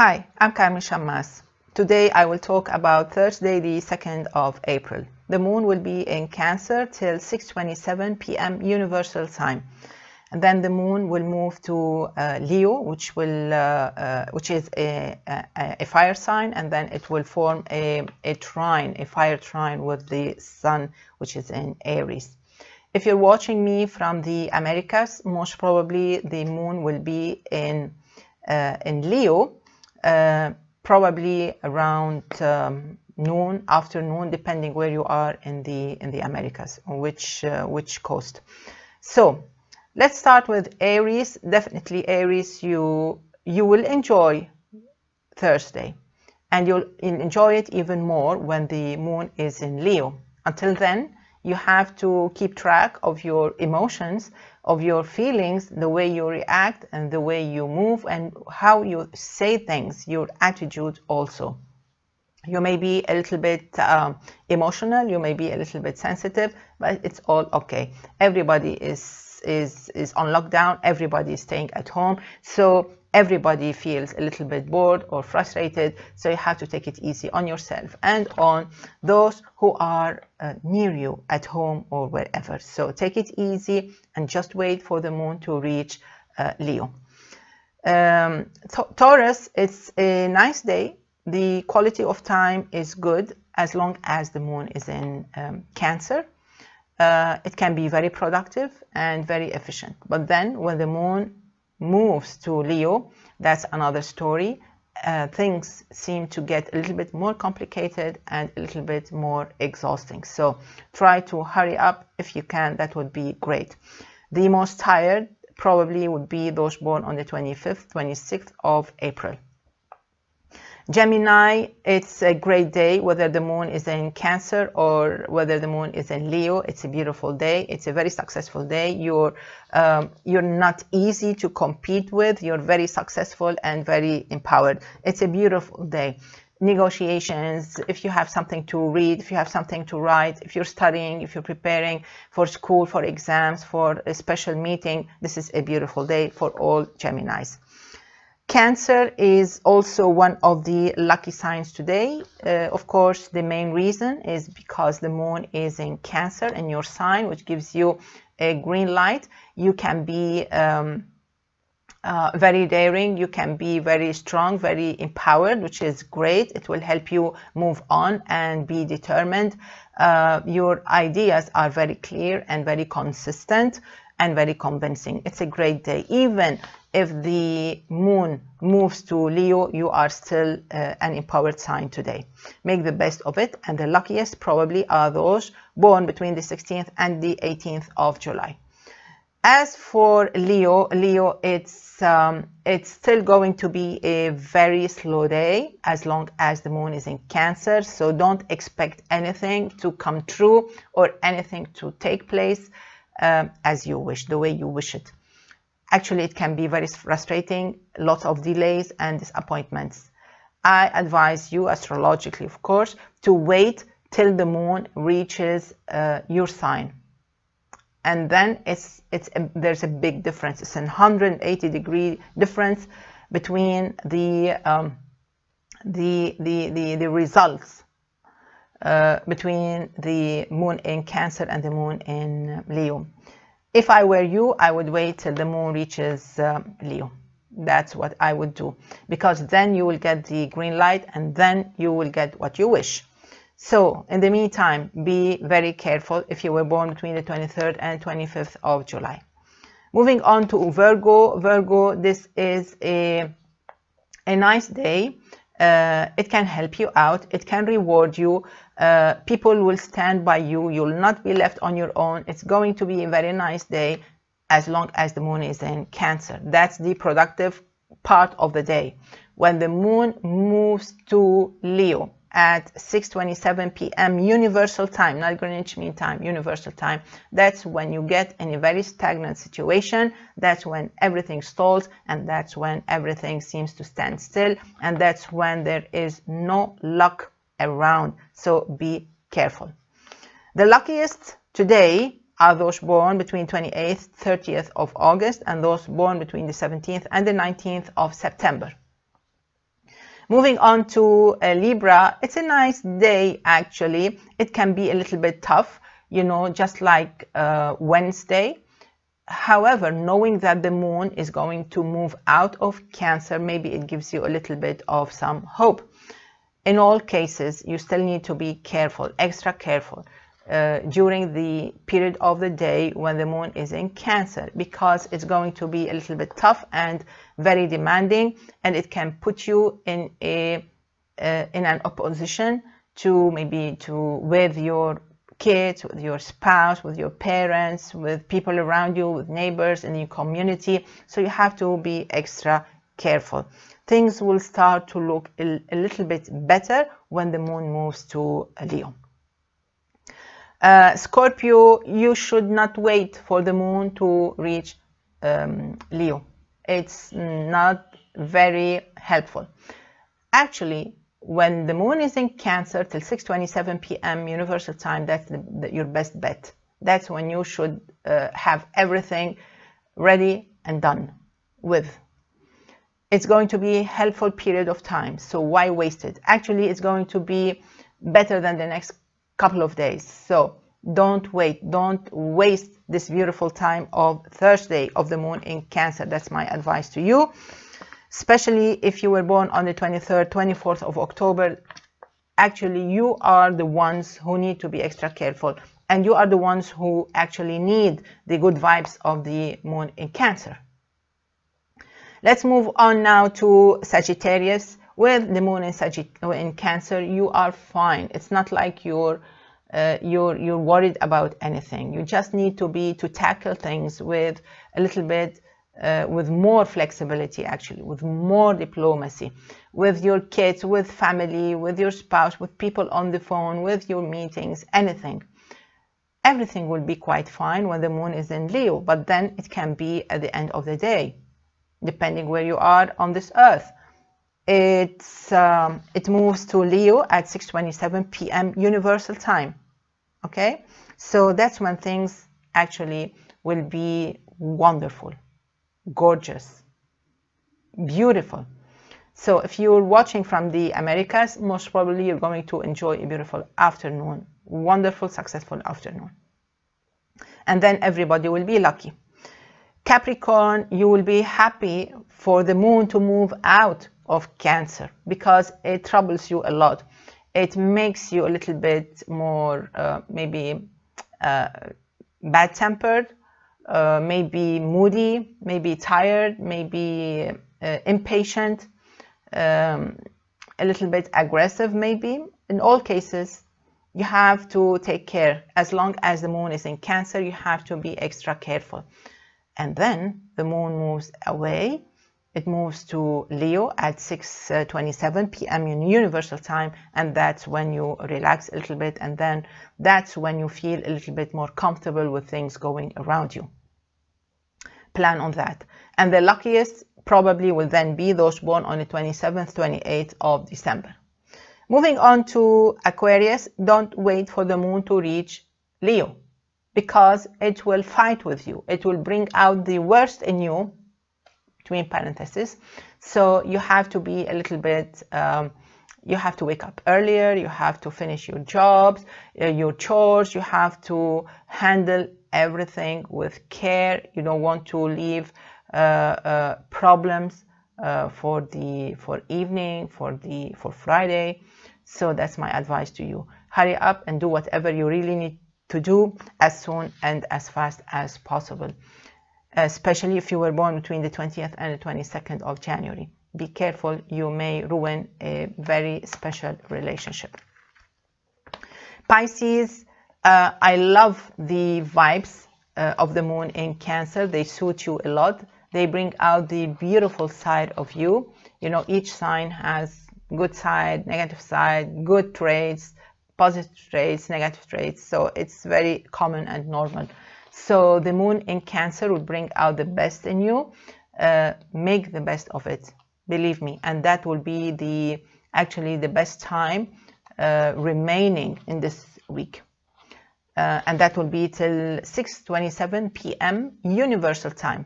Hi, I'm Carmen Chammas. Today I will talk about Thursday the 2nd of April. The moon will be in Cancer till 6:27 p.m. Universal Time. And then the moon will move to Leo, which is a fire sign, and then it will form a fire trine with the sun, which is in Aries. If you're watching me from the Americas, most probably the moon will be in Leo. Probably around noon, afternoon, depending where you are in the Americas, on which coast. So let's start with Aries. Definitely Aries, you will enjoy Thursday, and you'll enjoy it even more when the moon is in Leo. Until then, you have to keep track of your emotions, of your feelings, the way you react and the way you move and how you say things, your attitude also. You may be a little bit emotional, you may be a little bit sensitive, but it's all okay. Everybody is on lockdown, everybody is staying at home, so everybody feels a little bit bored or frustrated, so you have to take it easy on yourself and on those who are near you at home or wherever. So take it easy and just wait for the moon to reach Leo. Taurus, it's a nice day. The quality of time is good as long as the moon is in Cancer. It can be very productive and very efficient, but then when the moon moves to Leo, that's another story. Things seem to get a little bit more complicated and a little bit more exhausting, so try to hurry up if you can. That would be great. The most tired probably would be those born on the 25th, 26th of April. Gemini, it's a great day, whether the moon is in Cancer or whether the moon is in Leo. It's a beautiful day. It's a very successful day. You're not easy to compete with. You're very successful and very empowered. It's a beautiful day. Negotiations, if you have something to read, if you have something to write, if you're studying, if you're preparing for school, for exams, for a special meeting, this is a beautiful day for all Geminis. Cancer is also one of the lucky signs today. Of course, the main reason is because the moon is in Cancer in your sign, which gives you a green light. You can be very daring, you can be very strong, very empowered, which is great. It will help you move on and be determined. Your ideas are very clear and very consistent and very convincing. It's a great day. Even if the moon moves to Leo, you are still an empowered sign today. Make the best of it, and the luckiest probably are those born between the 16th and the 18th of July. As for Leo, it's still going to be a very slow day as long as the moon is in Cancer, so don't expect anything to come true or anything to take place as you wish, the way you wish it. Actually, it can be very frustrating, lots of delays and disappointments. I advise you, astrologically of course, to wait till the moon reaches your sign. And then there's a big difference. It's a 180-degree difference between the results between the moon in Cancer and the moon in Leo. If I were you, I would wait till the moon reaches Leo. That's what I would do, because then you will get the green light and then you will get what you wish. So in the meantime, be very careful if you were born between the 23rd and 25th of July. Moving on to Virgo. Virgo, this is a nice day. It can help you out, it can reward you, people will stand by you, you'll not be left on your own. It's going to be a very nice day as long as the moon is in Cancer. That's the productive part of the day. When the moon moves to Leo at 6:27 p.m. Universal Time, not Greenwich Mean Time, Universal Time, that's when you get in a very stagnant situation, that's when everything stalls, and that's when everything seems to stand still, and that's when there is no luck around, so be careful. The luckiest today are those born between 28th, 30th of August, and those born between the 17th and the 19th of September. Moving on to Libra, it's a nice day actually. It can be a little bit tough, you know, just like Wednesday. However, knowing that the moon is going to move out of Cancer, maybe it gives you a little bit of some hope. In all cases, you still need to be careful, extra careful during the period of the day when the moon is in Cancer, because it's going to be a little bit tough and very demanding, and it can put you in an opposition to maybe with your kids, with your spouse, with your parents, with people around you, with neighbors in your community. So you have to be extra careful. Things will start to look a little bit better when the moon moves to Leo. Scorpio, you should not wait for the moon to reach Leo. It's not very helpful. Actually, when the moon is in Cancer till 6:27 p.m. Universal Time, that's your best bet. That's when you should have everything ready and done with. It's going to be a helpful period of time, so why waste it? Actually, it's going to be better than the next couple of days, so don't wait. Don't waste this beautiful time of Thursday of the moon in Cancer. That's my advice to you. Especially if you were born on the 23rd, 24th of October, actually you are the ones who need to be extra careful, and you are the ones who actually need the good vibes of the moon in Cancer. Let's move on now to Sagittarius. With the moon in Cancer, you are fine. It's not like you're worried about anything. You just need to tackle things with a little bit with more flexibility, actually, with more diplomacy, with your kids, with family, with your spouse, with people on the phone, with your meetings, anything. Everything will be quite fine when the moon is in Leo, but then it can be at the end of the day, depending where you are on this earth. It moves to Leo at 6:27 p.m. Universal Time. Okay, so that's when things actually will be wonderful, gorgeous, beautiful. So if you're watching from the Americas, most probably you're going to enjoy a beautiful afternoon, wonderful, successful afternoon, and then everybody will be lucky. Capricorn, you will be happy for the moon to move out of Cancer, because it troubles you a lot. It makes you a little bit more maybe bad-tempered, maybe moody, maybe tired, maybe impatient, a little bit aggressive maybe. In all cases, you have to take care. As long as the moon is in Cancer, you have to be extra careful. And then the moon moves away. It moves to Leo at 6:27 p.m. in Universal Time, and that's when you relax a little bit, and then that's when you feel a little bit more comfortable with things going around you. Plan on that. And the luckiest probably will then be those born on the 27th, 28th of December. Moving on to Aquarius, don't wait for the moon to reach Leo, because it will fight with you. It will bring out the worst in you, between parentheses. So you have to be a little bit, you have to wake up earlier, you have to finish your jobs, your chores, you have to handle everything with care. You don't want to leave problems for evening, for Friday. So that's my advice to you. Hurry up and do whatever you really need to do as soon and as fast as possible. Especially if you were born between the 20th and the 22nd of January. Be careful, you may ruin a very special relationship. Pisces, I love the vibes of the moon in Cancer. They suit you a lot. They bring out the beautiful side of you. You know, each sign has good side, negative side, good traits, positive traits, negative traits. So it's very common and normal. So the moon in Cancer will bring out the best in you. Make the best of it, believe me, and that will be actually the best time remaining in this week, and that will be till 6:27 p.m. Universal Time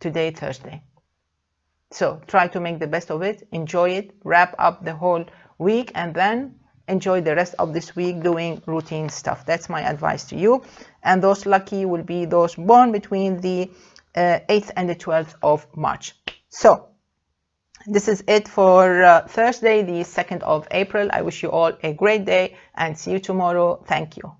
today, Thursday. So try to make the best of it, enjoy it, wrap up the whole week, and then enjoy the rest of this week doing routine stuff. That's my advice to you. And those lucky will be those born between the 8th and the 12th of March. So this is it for Thursday, the 2nd of April. I wish you all a great day and see you tomorrow. Thank you.